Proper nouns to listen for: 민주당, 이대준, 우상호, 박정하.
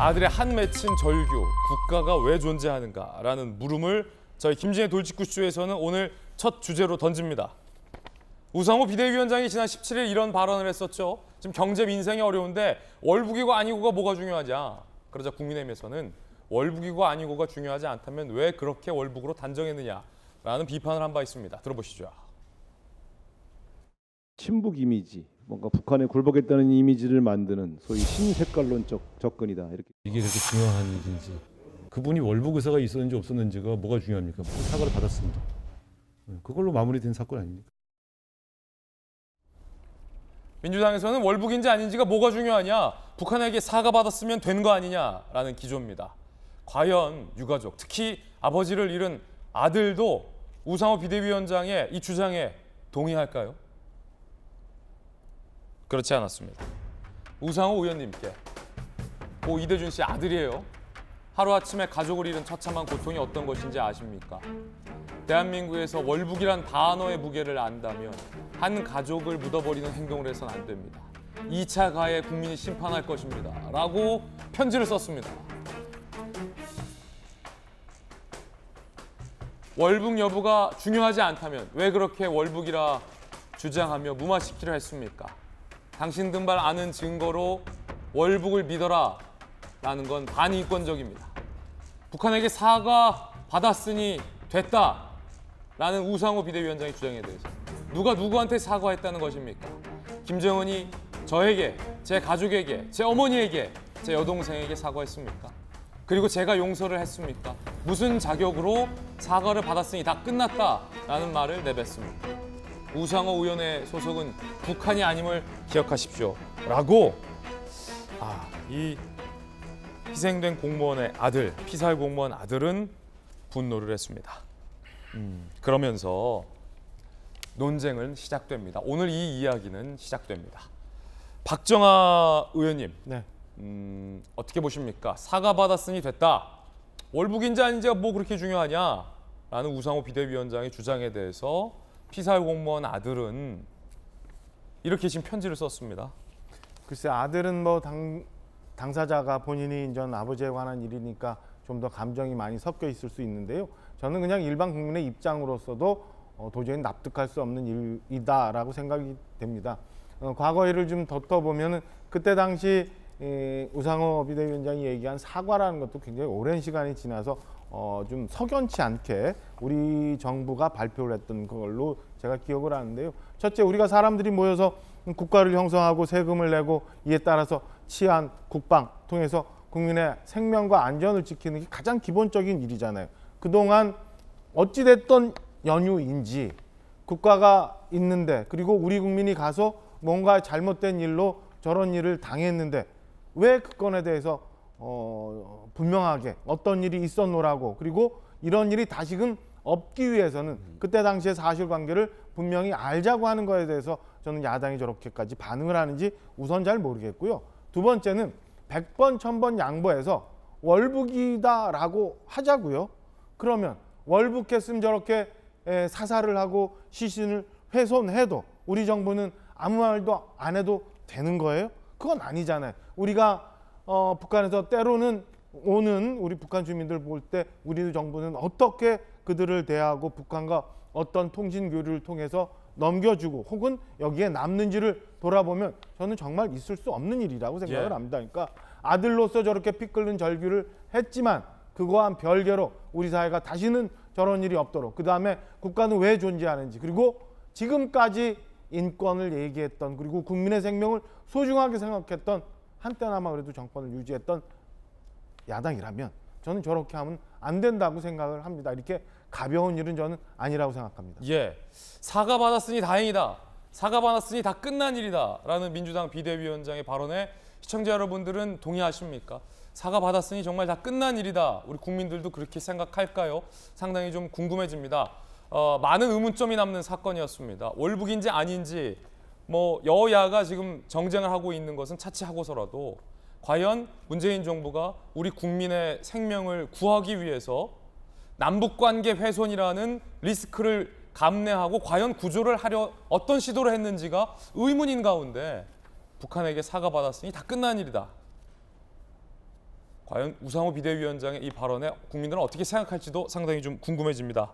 아들의 한 맺힌 절규, 국가가 왜 존재하는가라는 물음을 저희 김진애 돌직구쇼에서는 오늘 첫 주제로 던집니다. 우상호 비대위원장이 지난 17일 이런 발언을 했었죠. 지금 경제 민생이 어려운데 월북이고 아니고가 뭐가 중요하냐. 그러자 국민의힘에서는 월북이고 아니고가 중요하지 않다면 왜 그렇게 월북으로 단정했느냐라는 비판을 한 바 있습니다. 들어보시죠. 친북 이미지, 뭔가 북한에 굴복했다는 이미지를 만드는 소위 신색깔론적 접근이다. 이렇게. 이게 그렇게 중요한 일인지. 그분이 월북 의사가 있었는지 없었는지가 뭐가 중요합니까? 사과를 받았습니다. 그걸로 마무리된 사건 아닙니까? 민주당에서는 월북인지 아닌지가 뭐가 중요하냐, 북한에게 사과받았으면 된 거 아니냐라는 기조입니다. 과연 유가족, 특히 아버지를 잃은 아들도 우상호 비대위원장의 이 주장에 동의할까요? 그렇지 않았습니다. 우상호 의원님께 고 이대준 씨 아들이에요. 하루아침에 가족을 잃은 처참한 고통이 어떤 것인지 아십니까? 대한민국에서 월북이란 단어의 무게를 안다면 한 가족을 묻어버리는 행동을 해서는 안 됩니다. 2차 가해 국민이 심판할 것입니다. 라고 편지를 썼습니다. 월북 여부가 중요하지 않다면 왜 그렇게 월북이라 주장하며 무마시키려 했습니까? 당신 등발 아는 증거로 월북을 믿어라 라는 건 반인권적입니다. 북한에게 사과 받았으니 됐다. 라는 우상호 비대위원장의 주장에 대해서 누가 누구한테 사과했다는 것입니까? 김정은이 저에게, 제 가족에게, 제 어머니에게, 제 여동생에게 사과했습니까? 그리고 제가 용서를 했습니까? 무슨 자격으로 사과를 받았으니 다 끝났다라는 말을 내뱉습니다. 우상호 의원의 소속은 북한이 아님을 기억하십시오. 라고 이 희생된 공무원의 아들, 피살 공무원 아들은 분노를 했습니다. 그러면서 논쟁은 시작됩니다. 오늘 이 이야기는 시작됩니다. 박정하 의원님, 네. 어떻게 보십니까? 사과받았으니 됐다. 월북인지 아닌지가 뭐 그렇게 중요하냐라는 우상호 비대위원장의 주장에 대해서 피살 공무원 아들은 이렇게 지금 편지를 썼습니다. 글쎄, 아들은 뭐 당사자가 본인이 인전 아버지에 관한 일이니까 좀 더 감정이 많이 섞여 있을 수 있는데요. 저는 그냥 일반 국민의 입장으로서도 도저히 납득할 수 없는 일이다라고 생각이 됩니다. 과거 일을 좀 덧터보면 그때 당시 우상호 비대위원장이 얘기한 사과라는 것도 굉장히 오랜 시간이 지나서 좀 석연치 않게 우리 정부가 발표를 했던 걸로 제가 기억을 하는데요. 첫째, 우리가 사람들이 모여서 국가를 형성하고 세금을 내고 이에 따라서 치안, 국방 통해서 국민의 생명과 안전을 지키는 게 가장 기본적인 일이잖아요. 그동안 어찌됐던 연유인지 국가가 있는데 그리고 우리 국민이 가서 뭔가 잘못된 일로 저런 일을 당했는데 왜 그 건에 대해서 분명하게 어떤 일이 있었노라고 그리고 이런 일이 다시금 없기 위해서는 그때 당시의 사실관계를 분명히 알자고 하는 거에 대해서 저는 야당이 저렇게까지 반응을 하는지 우선 잘 모르겠고요. 두 번째는 100번, 1000번 양보해서 월북이다라고 하자고요. 그러면 월북했으면 저렇게 사살을 하고 시신을 훼손해도 우리 정부는 아무 말도 안 해도 되는 거예요? 그건 아니잖아요. 우리가 북한에서 때로는 오는 우리 북한 주민들 볼 때 우리 정부는 어떻게 그들을 대하고 북한과 어떤 통신 교류를 통해서 넘겨주고 혹은 여기에 남는지를 돌아보면 저는 정말 있을 수 없는 일이라고 생각을 합니다. 그러니까 아들로서 저렇게 피 끓는 절규를 했지만 그거와는 별개로 우리 사회가 다시는 저런 일이 없도록 그다음에 국가는 왜 존재하는지 그리고 지금까지 인권을 얘기했던 그리고 국민의 생명을 소중하게 생각했던 한때나마 그래도 정권을 유지했던 야당이라면 저는 저렇게 하면 안 된다고 생각을 합니다. 이렇게 가벼운 일은 저는 아니라고 생각합니다. 예, 사과받았으니 다행이다. 사과받았으니 다 끝난 일이다. 라는 민주당 비대위원장의 발언에 시청자 여러분들은 동의하십니까? 사과받았으니 정말 다 끝난 일이다. 우리 국민들도 그렇게 생각할까요? 상당히 좀 궁금해집니다. 많은 의문점이 남는 사건이었습니다. 월북인지 아닌지 뭐 여야가 지금 정쟁을 하고 있는 것은 차치하고서라도 과연 문재인 정부가 우리 국민의 생명을 구하기 위해서 남북관계 훼손이라는 리스크를 감내하고 과연 구조를 하려 어떤 시도를 했는지가 의문인 가운데 북한에게 사과받았으니 다 끝난 일이다. 과연 우상호 비대위원장의 이 발언에 국민들은 어떻게 생각할지도 상당히 좀 궁금해집니다.